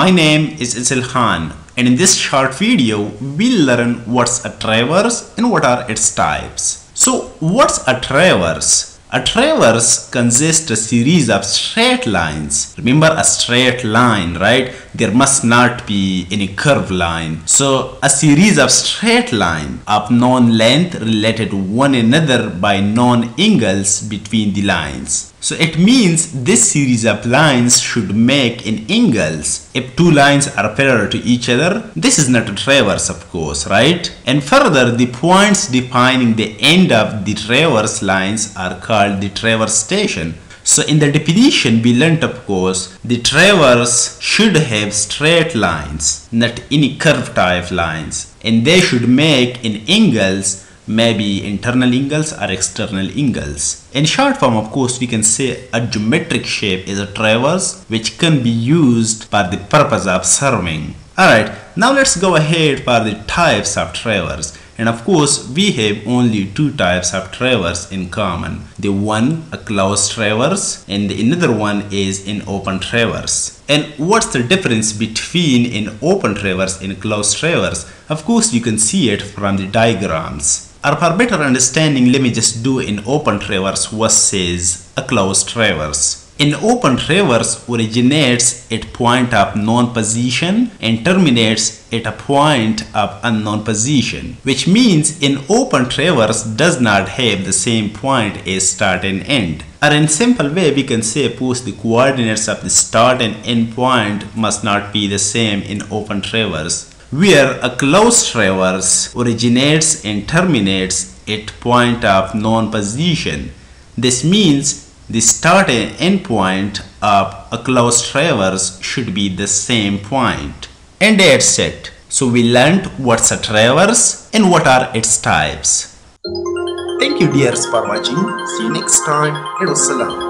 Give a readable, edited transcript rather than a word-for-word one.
My name is Isil Khan, and in this short video we'll learn what's a traverse and what are its types. So what's a traverse? A traverse consists a series of straight lines. Remember, a straight line, right? There must not be any curved line. So a series of straight lines of known length related to one another by known angles between the lines. So it means this series of lines should make an angles. If two lines are parallel to each other, this is not a traverse, of course, right? And further, the points defining the end of the traverse lines are called the traverse station. So in the definition we learnt, of course, the traverse should have straight lines, not any curved type lines, and they should make an angles, maybe internal angles or external angles. In short form, of course, we can say a geometric shape is a traverse, which can be used for the purpose of surveying. Alright, now let's go ahead for the types of traverse. And of course, we have only two types of traverse in common. The one, a closed traverse, and the another one is an open traverse. And what's the difference between an open traverse and a closed traverse? Of course, you can see it from the diagrams. Or for better understanding, let me just do an open traverse versus a closed traverse. An open traverse originates at point of known position and terminates at a point of unknown position, which means an open traverse does not have the same point as start and end. Or in simple way, we can say, suppose the coordinates of the start and end point must not be the same in open traverse, where a closed traverse originates and terminates at point of known position. This means the start and end point of a closed traverse should be the same point. And that's it. So we learned what's a traverse and what are its types. Thank you, dears, for watching. See you next time. Wassalam.